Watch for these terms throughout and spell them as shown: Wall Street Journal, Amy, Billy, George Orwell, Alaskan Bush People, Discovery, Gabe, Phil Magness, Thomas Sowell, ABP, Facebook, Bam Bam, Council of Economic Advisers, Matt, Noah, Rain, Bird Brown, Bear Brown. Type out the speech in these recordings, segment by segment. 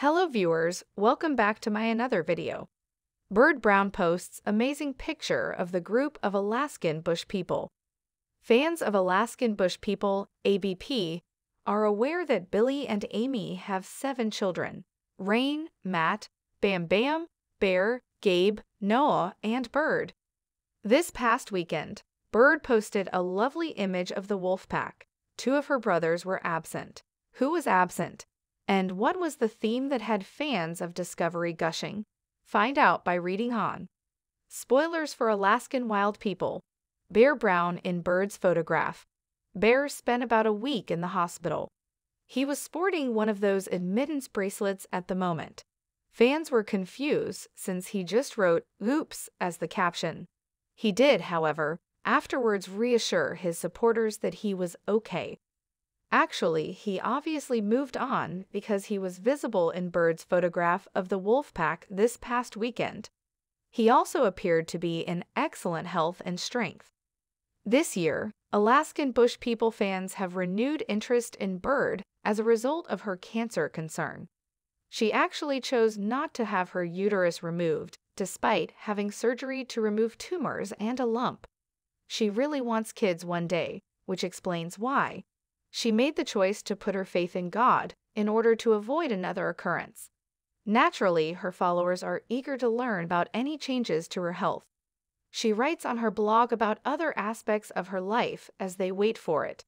Hello viewers, welcome back to my another video. Bird Brown posts amazing picture of the group of Alaskan Bush People. Fans of Alaskan Bush People, ABP, are aware that Billy and Amy have 7 children, Rain, Matt, Bam Bam, Bear, Gabe, Noah, and Bird. This past weekend, Bird posted a lovely image of the wolf pack. 2 of her brothers were absent. Who was absent? And what was the theme that had fans of Discovery gushing? Find out by reading on. Spoilers for Alaskan Wild People. Bear Brown in Bird's photograph. Bear spent about a week in the hospital. He was sporting one of those admittance bracelets at the moment. Fans were confused since he just wrote, "Oops," as the caption. He did, however, afterwards reassure his supporters that he was okay. Actually, he obviously moved on because he was visible in Bird's photograph of the wolf pack this past weekend. He also appeared to be in excellent health and strength. This year, Alaskan Bush People fans have renewed interest in Bird as a result of her cancer concern. She actually chose not to have her uterus removed, despite having surgery to remove tumors and a lump. She really wants kids one day, which explains why. She made the choice to put her faith in God in order to avoid another occurrence. Naturally, her followers are eager to learn about any changes to her health. She writes on her blog about other aspects of her life as they wait for it.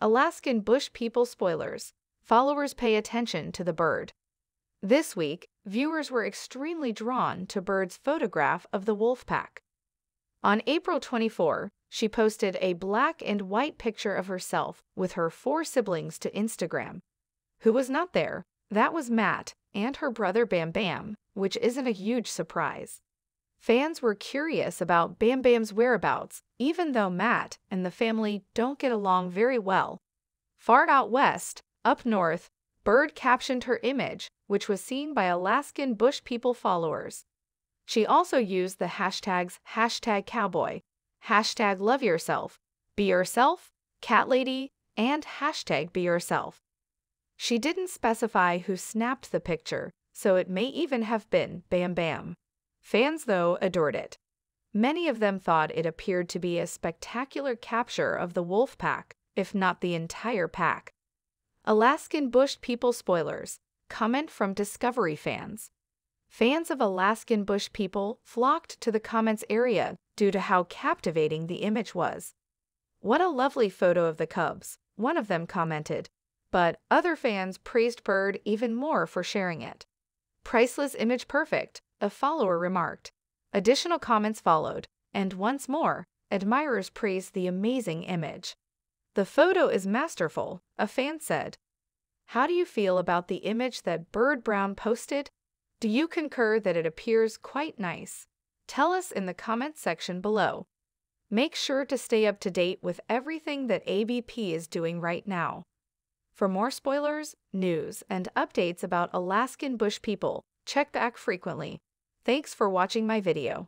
Alaskan Bush People spoilers. Followers pay attention to the bird. This week, viewers were extremely drawn to Bird's photograph of the wolf pack. On April 24, she posted a black and white picture of herself with her 4 siblings to Instagram. Who was not there? That was Matt and her brother Bam Bam, which isn't a huge surprise. Fans were curious about Bam Bam's whereabouts, even though Matt and the family don't get along very well. Far out west, up north, Bird captioned her image, which was seen by Alaskan Bush People followers. She also used the hashtags #cowboy, #loveyourself, #beyourself, #catlady, and #beyourself. She didn't specify who snapped the picture, so it may even have been Bam Bam. Fans, though, adored it. Many of them thought it appeared to be a spectacular capture of the wolf pack, if not the entire pack. Alaskan Bush People spoilers. Comment from Discovery fans. Fans of Alaskan Bush People flocked to the comments area due to how captivating the image was. "What a lovely photo of the cubs," one of them commented, but other fans praised Bird even more for sharing it. "Priceless image, perfect," a follower remarked. Additional comments followed, and once more, admirers praised the amazing image. "The photo is masterful," a fan said. How do you feel about the image that Bird Brown posted? Do you concur that it appears quite nice? Tell us in the comments section below. Make sure to stay up to date with everything that ABP is doing right now. For more spoilers, news, and updates about Alaskan Bush People, check back frequently. Thanks for watching my video.